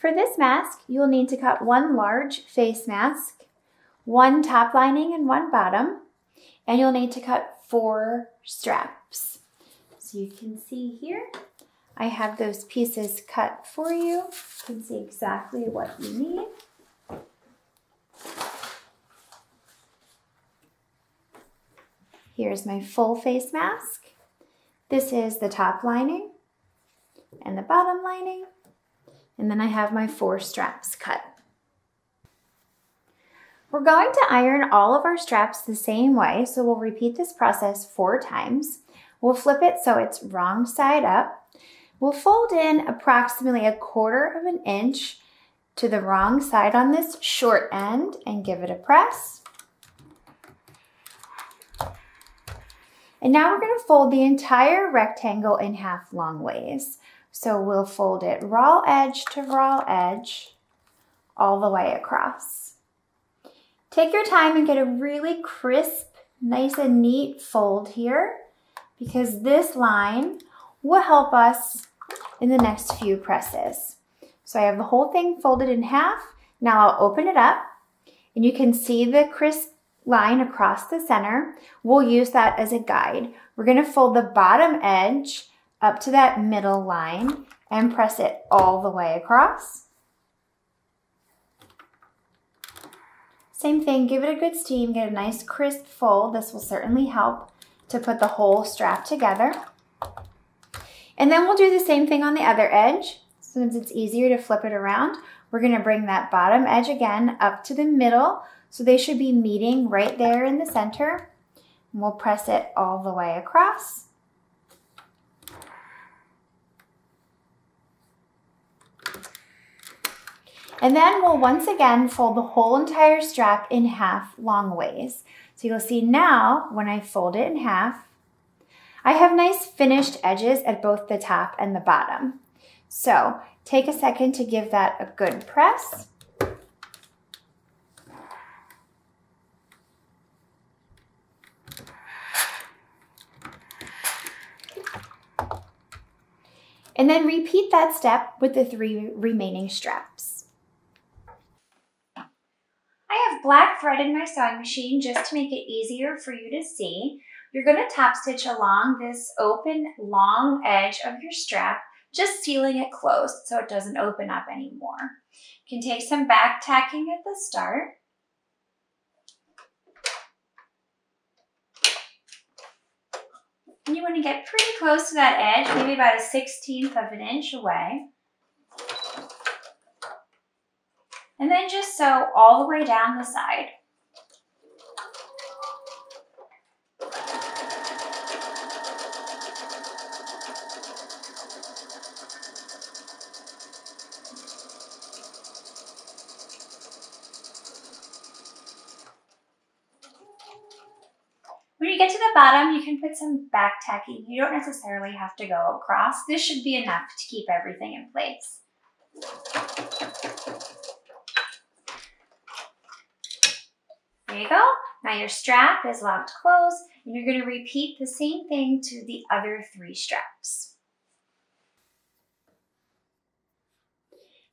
For this mask, you'll need to cut one large face mask, one top lining and one bottom, and you'll need to cut 4 straps. So you can see here, I have those pieces cut for you. You can see exactly what you need. Here's my full face mask. This is the top lining and the bottom lining. And then I have my 4 straps cut. We're going to iron all of our straps the same way, so we'll repeat this process 4 times. We'll flip it so it's wrong side up. We'll fold in approximately 1/4 of an inch to the wrong side on this short end and give it a press. And now we're going to fold the entire rectangle in half long ways. So we'll fold it raw edge to raw edge all the way across. Take your time and get a really crisp, nice and neat fold here, because this line will help us in the next few presses. So I have the whole thing folded in half. Now I'll open it up and you can see the crisp line across the center. We'll use that as a guide. We're going to fold the bottom edge up to that middle line and press it all the way across. Same thing, give it a good steam, get a nice crisp fold. This will certainly help to put the whole strap together. And then we'll do the same thing on the other edge. Since it's easier to flip it around, we're going to bring that bottom edge again up to the middle. So they should be meeting right there in the center. And we'll press it all the way across. And then we'll once again fold the whole entire strap in half long ways. So you'll see now when I fold it in half, I have nice finished edges at both the top and the bottom. So take a second to give that a good press. And then repeat that step with the 3 remaining straps. I have black thread in my sewing machine just to make it easier for you to see. You're going to top stitch along this open long edge of your strap, just sealing it closed so it doesn't open up anymore. You can take some back tacking at the start. And you want to get pretty close to that edge, maybe about 1/16 of an inch away. And then just sew all the way down the side. When you get to the bottom, you can put some back tacking. You don't necessarily have to go across. This should be enough to keep everything in place. There you go. Now your strap is locked closed, and you're going to repeat the same thing to the other 3 straps.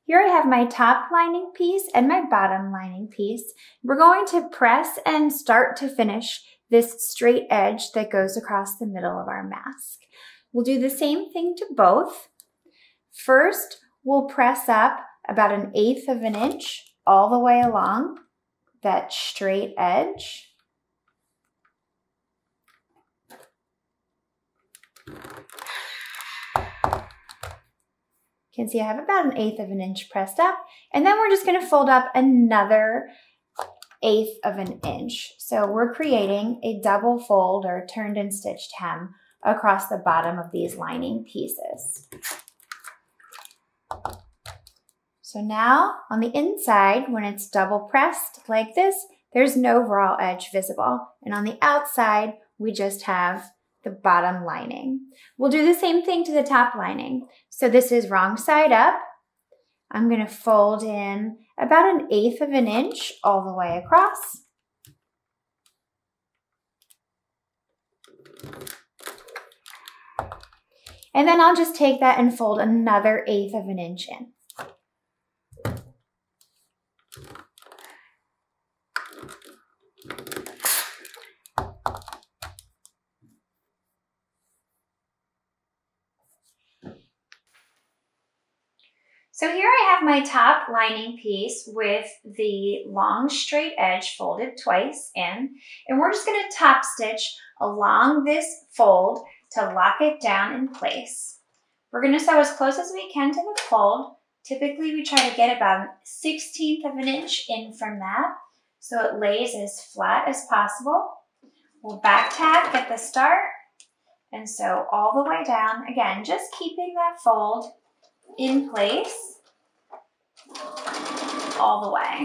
Here I have my top lining piece and my bottom lining piece. We're going to press and start to finish this straight edge that goes across the middle of our mask. We'll do the same thing to both. First, we'll press up about 1/8 of an inch all the way along that straight edge. You can see I have about 1/8 of an inch pressed up, and then we're just going to fold up another 1/8 of an inch. So we're creating a double fold or turned and stitched hem across the bottom of these lining pieces. So now on the inside, when it's double pressed like this, there's no raw edge visible. And on the outside, we just have the bottom lining. We'll do the same thing to the top lining. So this is wrong side up. I'm going to fold in about 1/8 of an inch all the way across. And then I'll just take that and fold another 1/8 of an inch in. So here I have my top lining piece with the long straight edge folded twice in, and we're just going to top stitch along this fold to lock it down in place. We're going to sew as close as we can to the fold. Typically we try to get about 1/16 of an inch in from that, so it lays as flat as possible. We'll back tack at the start and sew all the way down, again just keeping that fold in place all the way.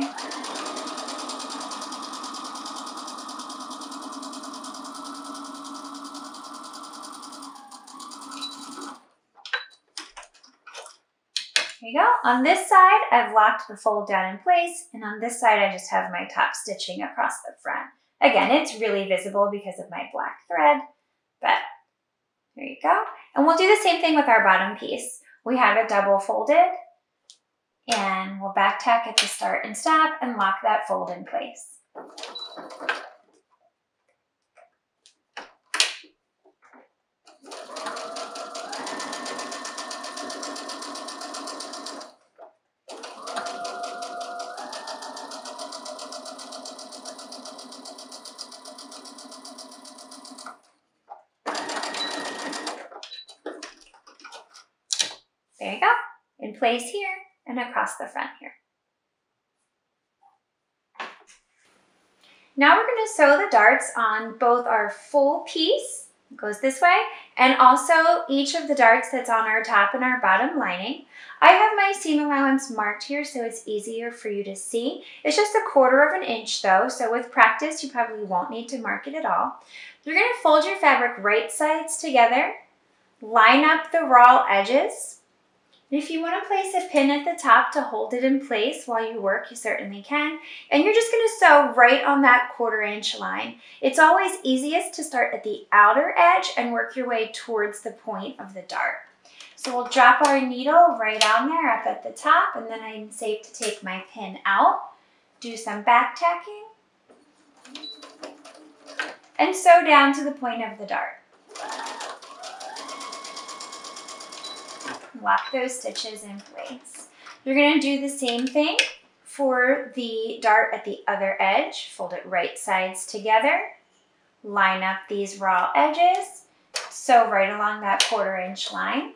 There you go. On this side, I've locked the fold down in place, and on this side, I just have my top stitching across the front. Again, it's really visible because of my black thread, but there you go. And we'll do the same thing with our bottom piece. We have it double folded, and we'll back tack at the start and stop and lock that fold in place. There you go, in place here and across the front here. Now we're going to sew the darts on both our full piece, it goes this way, and also each of the darts that's on our top and our bottom lining. I have my seam allowance marked here so it's easier for you to see. It's just 1/4 of an inch though, so with practice you probably won't need to mark it at all. You're going to fold your fabric right sides together, line up the raw edges. If you want to place a pin at the top to hold it in place while you work, you certainly can. And you're just going to sew right on that 1/4 inch line. It's always easiest to start at the outer edge and work your way towards the point of the dart. So we'll drop our needle right on there up at the top, and then I'm safe to take my pin out, do some back tacking, and sew down to the point of the dart. Lock those stitches in place. You're going to do the same thing for the dart at the other edge. Fold it right sides together, line up these raw edges, sew right along that 1/4 inch line.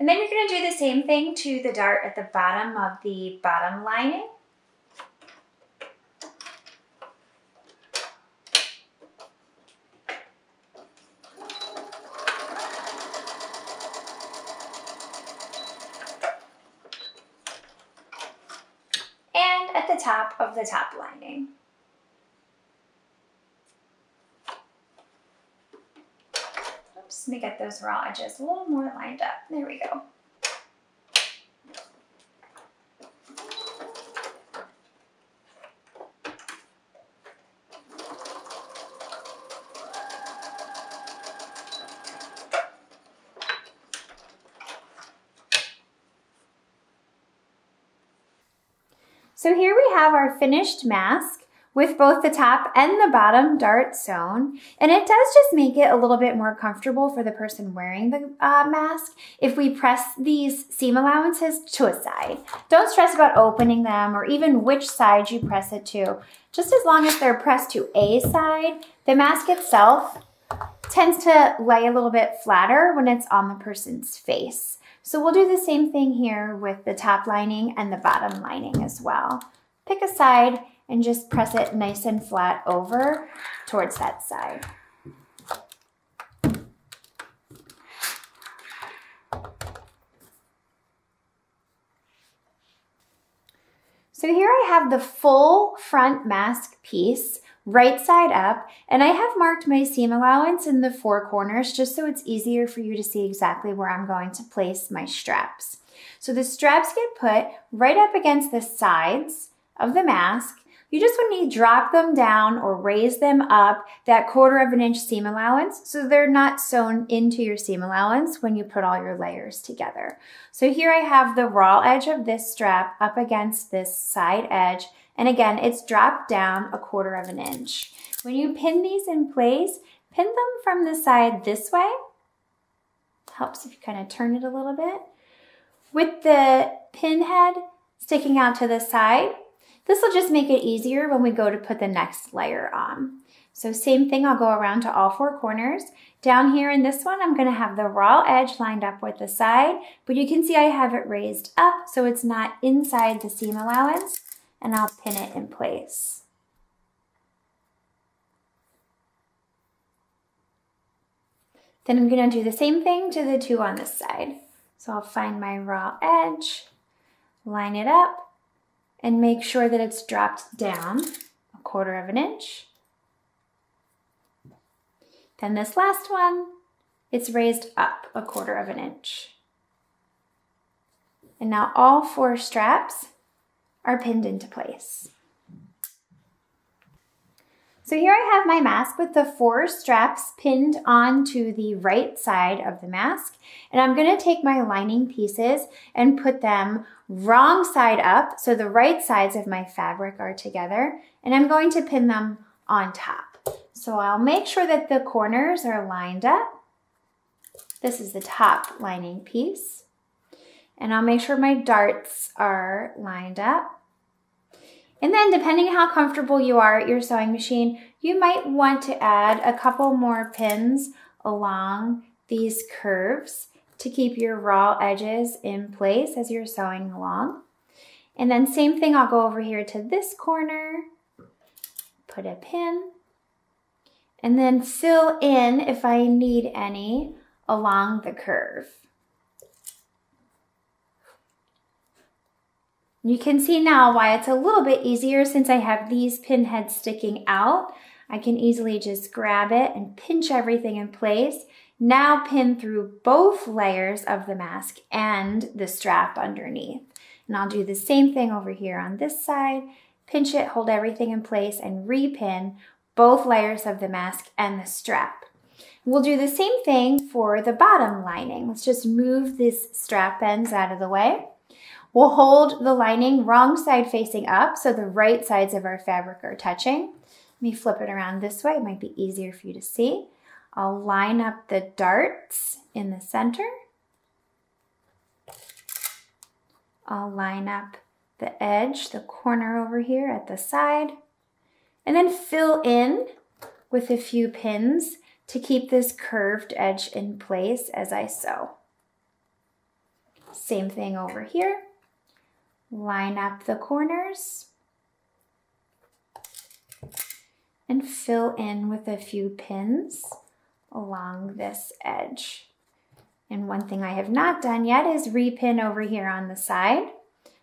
And then you're going to do the same thing to the dart at the bottom of the bottom lining. And at the top of the top lining. Let me get those raw edges a little more lined up. There we go. So here we have our finished mask with both the top and the bottom dart sewn. And it does just make it a little bit more comfortable for the person wearing the mask if we press these seam allowances to a side. Don't stress about opening them or even which side you press it to. Just as long as they're pressed to a side, the mask itself tends to lay a little bit flatter when it's on the person's face. So we'll do the same thing here with the top lining and the bottom lining as well. Pick a side and just press it nice and flat over towards that side. So here I have the full front mask piece, right side up, and I have marked my seam allowance in the four corners just so it's easier for you to see exactly where I'm going to place my straps. So the straps get put right up against the sides of the mask. you just want to drop them down or raise them up that 1/4 inch seam allowance so they're not sewn into your seam allowance when you put all your layers together. So here I have the raw edge of this strap up against this side edge, and again, it's dropped down 1/4 inch. When you pin these in place, pin them from the side this way. Helps if you kind of turn it a little bit. With the pin head sticking out to the side, this will just make it easier when we go to put the next layer on. So same thing, I'll go around to all 4 corners. Down here in this one, I'm gonna have the raw edge lined up with the side, but you can see I have it raised up so it's not inside the seam allowance, and I'll pin it in place. Then I'm gonna do the same thing to the 2 on this side. So I'll find my raw edge, line it up, and make sure that it's dropped down 1/4 inch. Then this last one, it's raised up 1/4 inch. And now all 4 straps are pinned into place. So here I have my mask with the 4 straps pinned onto the right side of the mask, and I'm gonna take my lining pieces and put them wrong side up, so the right sides of my fabric are together, and I'm going to pin them on top. So I'll make sure that the corners are lined up. This is the top lining piece, and I'll make sure my darts are lined up. And then depending how comfortable you are at your sewing machine, you might want to add a couple more pins along these curves to keep your raw edges in place as you're sewing along. And then same thing, I'll go over here to this corner, put a pin, and then fill in if I need any along the curve. You can see now why it's a little bit easier since I have these pin heads sticking out. I can easily just grab it and pinch everything in place. Now pin through both layers of the mask and the strap underneath. And I'll do the same thing over here on this side. Pinch it, hold everything in place, and repin both layers of the mask and the strap. We'll do the same thing for the bottom lining. Let's just move these strap ends out of the way. We'll hold the lining wrong side facing up so the right sides of our fabric are touching. Let me flip it around this way, it might be easier for you to see. I'll line up the darts in the center. I'll line up the edge, the corner over here at the side, and then fill in with a few pins to keep this curved edge in place as I sew. Same thing over here. Line up the corners and fill in with a few pins along this edge. And one thing I have not done yet is repin over here on the side.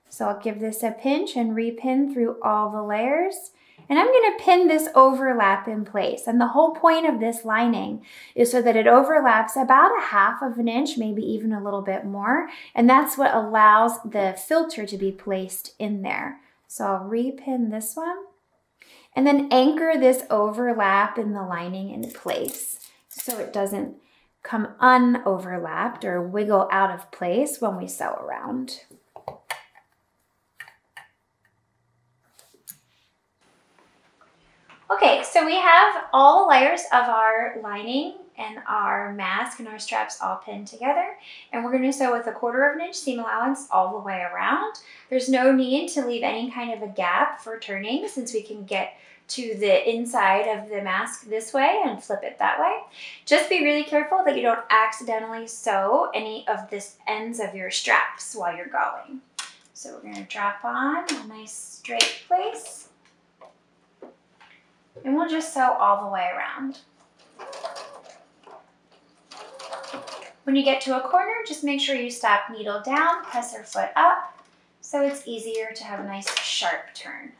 So I'll give this a pinch and repin through all the layers. And I'm gonna pin this overlap in place. And the whole point of this lining is so that it overlaps about 1/2 inch, maybe even a little bit more. And that's what allows the filter to be placed in there. So I'll repin this one and then anchor this overlap in the lining in place so it doesn't come unoverlapped or wiggle out of place when we sew around. Okay, so we have all the layers of our lining and our mask and our straps all pinned together, and we're gonna sew with 1/4 inch seam allowance all the way around. There's no need to leave any kind of a gap for turning since we can get to the inside of the mask this way and flip it that way. Just be really careful that you don't accidentally sew any of the ends of your straps while you're going. So we're gonna drop on a nice straight place. And we'll just sew all the way around. When you get to a corner, just make sure you stop needle down, press your foot up, so it's easier to have a nice sharp turn.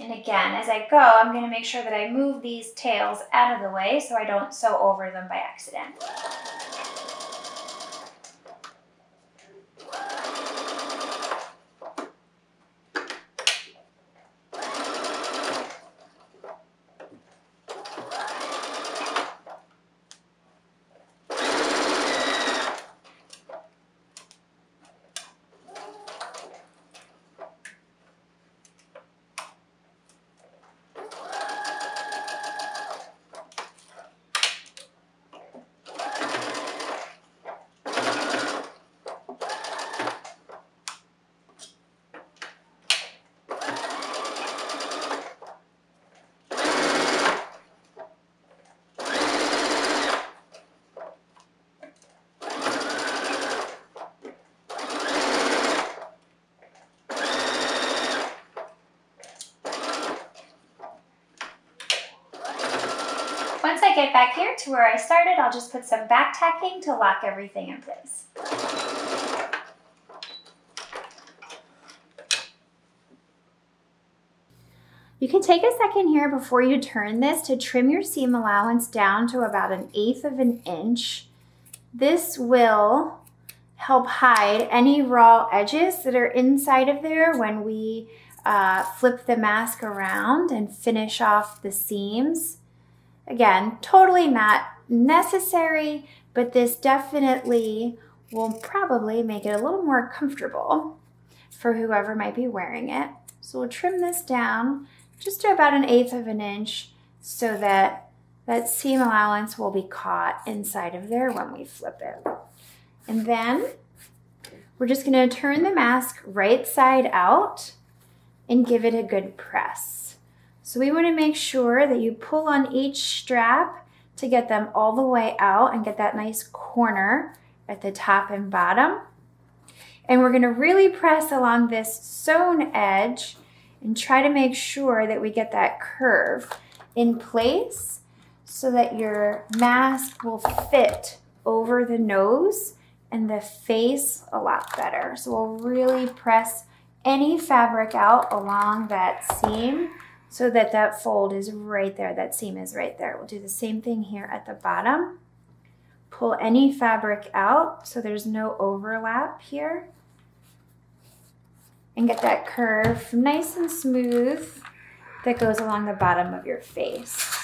And again, as I go, I'm gonna make sure that I move these tails out of the way so I don't sew over them by accident. once I get back here to where I started, I'll just put some back tacking to lock everything in place. You can take a second here before you turn this to trim your seam allowance down to about 1/8 of an inch. This will help hide any raw edges that are inside of there when we flip the mask around and finish off the seams. Again, totally not necessary, but this definitely will probably make it a little more comfortable for whoever might be wearing it. So we'll trim this down just to about 1/8 of an inch so that that seam allowance will be caught inside of there when we flip it. And then we're just gonna turn the mask right side out and give it a good press. So we wanna make sure that you pull on each strap to get them all the way out and get that nice corner at the top and bottom. And we're gonna really press along this sewn edge and try to make sure that we get that curve in place so that your mask will fit over the nose and the face a lot better. So we'll really press any fabric out along that seam so that that fold is right there, that seam is right there. We'll do the same thing here at the bottom. Pull any fabric out so there's no overlap here. And get that curve nice and smooth that goes along the bottom of your face.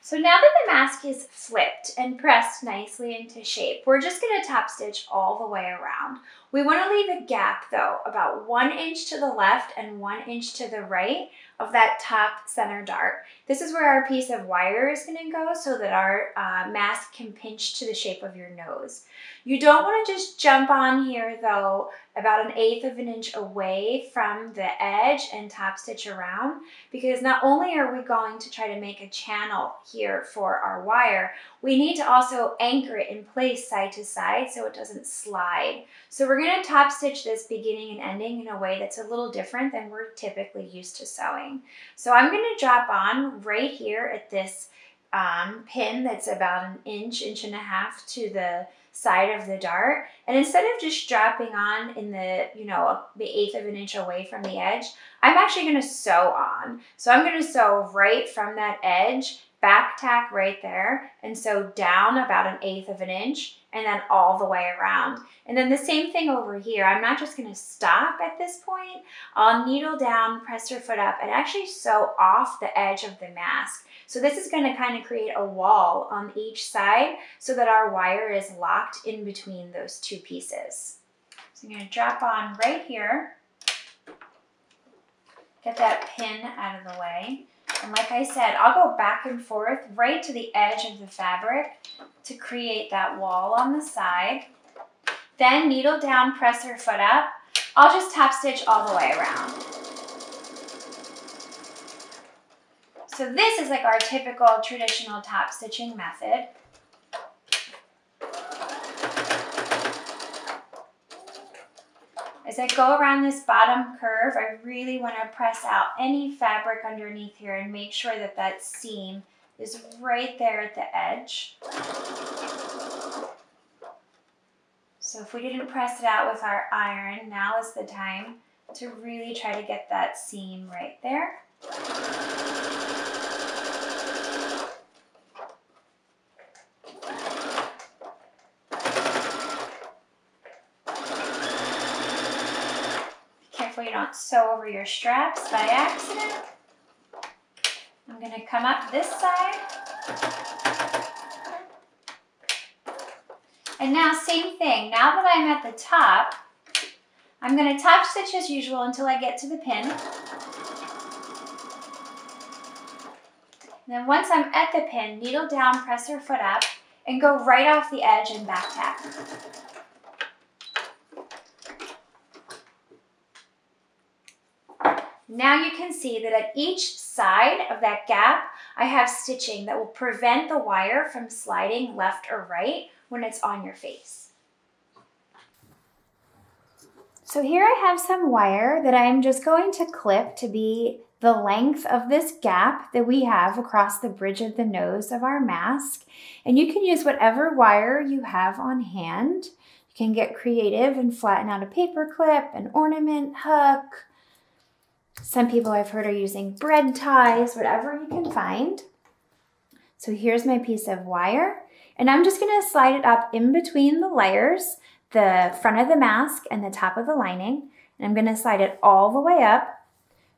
So now that the mask is flipped and pressed nicely into shape, we're just gonna top stitch all the way around. We wanna leave a gap though, about 1 inch to the left and 1 inch to the right of that top center dart. This is where our piece of wire is gonna go so that our mask can pinch to the shape of your nose. You don't wanna just jump on here though, about 1/8 of an inch away from the edge and top stitch around, because not only are we going to try to make a channel here for our wire, we need to also anchor it in place side to side so it doesn't slide. So we're gonna top stitch this beginning and ending in a way that's a little different than we're typically used to sewing. So I'm gonna drop on right here at this pin that's about 1 inch, 1.5 inches to the side of the dart, and instead of just dropping on in the, you know, the 1/8 of an inch away from the edge, I'm actually gonna sew on. So I'm gonna sew right from that edge, back tack right there, and sew down about 1/8 of an inch, and then all the way around. And then the same thing over here. I'm not just gonna stop at this point. I'll needle down, press your foot up, and actually sew off the edge of the mask. So this is gonna kind of create a wall on each side so that our wire is locked in between those two pieces. So I'm gonna drop on right here, get that pin out of the way. And like I said, I'll go back and forth right to the edge of the fabric to create that wall on the side. Then needle down, press your foot up. I'll just top stitch all the way around. So this is like our typical traditional top stitching method. As I go around this bottom curve, I really want to press out any fabric underneath here and make sure that that seam is right there at the edge. So if we didn't press it out with our iron, now is the time to really try to get that seam right there. Sew over your straps by accident. I'm going to come up this side. And now same thing, now that I'm at the top, I'm going to top stitch as usual until I get to the pin. And then once I'm at the pin, needle down, press your foot up, and go right off the edge and back tack. Now you can see that at each side of that gap, I have stitching that will prevent the wire from sliding left or right when it's on your face. So here I have some wire that I'm just going to clip to be the length of this gap that we have across the bridge of the nose of our mask. And you can use whatever wire you have on hand. You can get creative and flatten out a paper clip, an ornament hook. Some people I've heard are using bread ties, whatever you can find. So here's my piece of wire, and I'm just gonna slide it up in between the layers, the front of the mask and the top of the lining, and I'm gonna slide it all the way up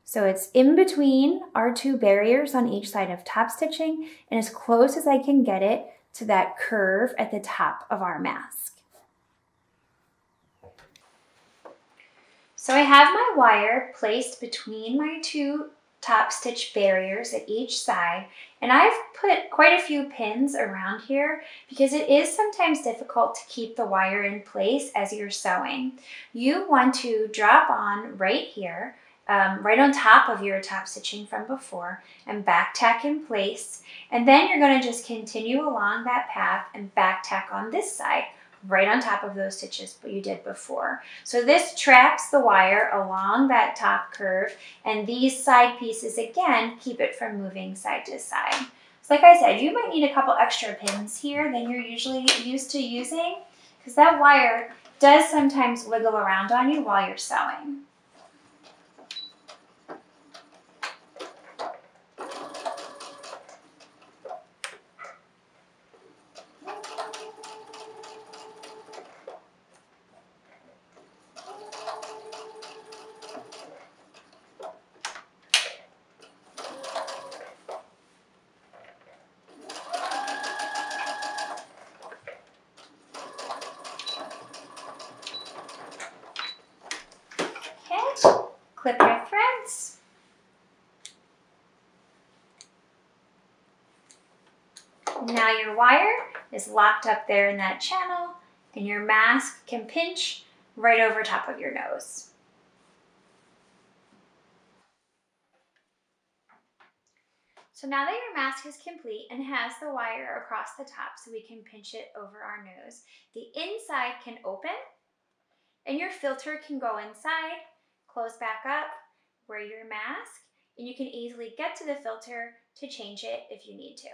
so it's in between our two barriers on each side of top stitching and as close as I can get it to that curve at the top of our mask. So I have my wire placed between my two top stitch barriers at each side, and I've put quite a few pins around here because it is sometimes difficult to keep the wire in place as you're sewing. You want to drop on right here, right on top of your top stitching from before, and back tack in place, and then you're going to just continue along that path and back tack on this side right on top of those stitches that you did before. So this traps the wire along that top curve, and these side pieces again keep it from moving side to side. So like I said, you might need a couple extra pins here than you're usually used to using because that wire does sometimes wiggle around on you while you're sewing. Clip your threads. Now your wire is locked up there in that channel, and your mask can pinch right over top of your nose. So now that your mask is complete and has the wire across the top so we can pinch it over our nose, the inside can open and your filter can go inside, close back up, wear your mask, and you can easily get to the filter to change it if you need to.